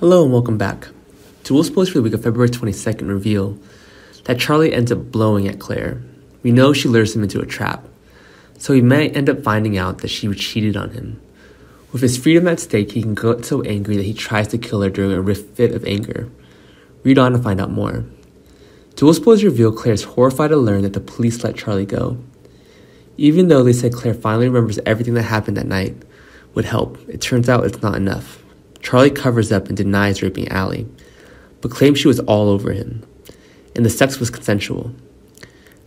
Hello and welcome back. DOOL's post for the week of February 22nd reveal that Charlie ends up blowing at Claire. We know she lures him into a trap, so he might end up finding out that she cheated on him. With his freedom at stake, he can get so angry that he tries to kill her during a fit of anger. Read on to find out more. DOOL's post reveal Claire is horrified to learn that the police let Charlie go. Even though they said Claire finally remembers everything that happened that night would help, it turns out it's not enough. Charlie covers up and denies raping Allie, but claims she was all over him, and the sex was consensual.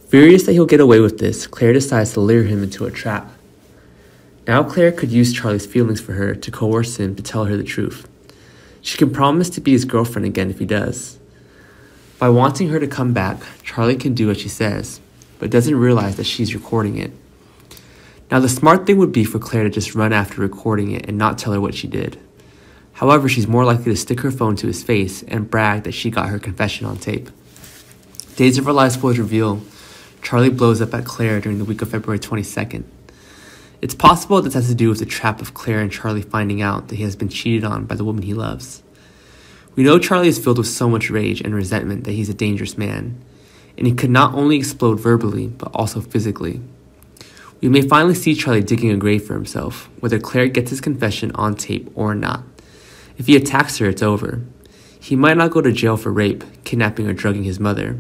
Furious that he'll get away with this, Claire decides to lure him into a trap. Now Claire could use Charlie's feelings for her to coerce him to tell her the truth. She can promise to be his girlfriend again if he does. By wanting her to come back, Charlie can do what she says, but doesn't realize that she's recording it. Now the smart thing would be for Claire to just run after recording it and not tell her what she did. However, she's more likely to stick her phone to his face and brag that she got her confession on tape. Days of Our Lives spoilers reveal Charlie blows up at Claire during the week of February 22nd. It's possible this has to do with the trap of Claire and Charlie finding out that he has been cheated on by the woman he loves. We know Charlie is filled with so much rage and resentment that he's a dangerous man, and he could not only explode verbally, but also physically. We may finally see Charlie digging a grave for himself, whether Claire gets his confession on tape or not. If he attacks her, it's over. He might not go to jail for rape, kidnapping, or drugging his mother.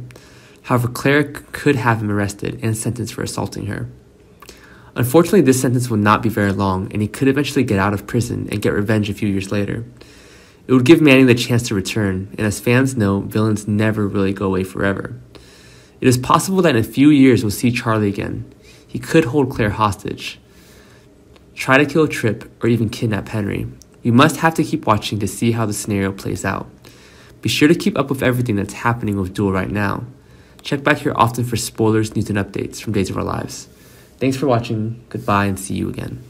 However, Claire could have him arrested and sentenced for assaulting her. Unfortunately, this sentence will not be very long, and he could eventually get out of prison and get revenge a few years later. It would give Manning the chance to return, and as fans know, villains never really go away forever. It is possible that in a few years we'll see Charlie again. He could hold Claire hostage, try to kill Tripp, or even kidnap Henry. You must have to keep watching to see how the scenario plays out. Be sure to keep up with everything that's happening with DOOL right now. Check back here often for spoilers, news, and updates from Days of Our Lives. Thanks for watching, goodbye, and see you again.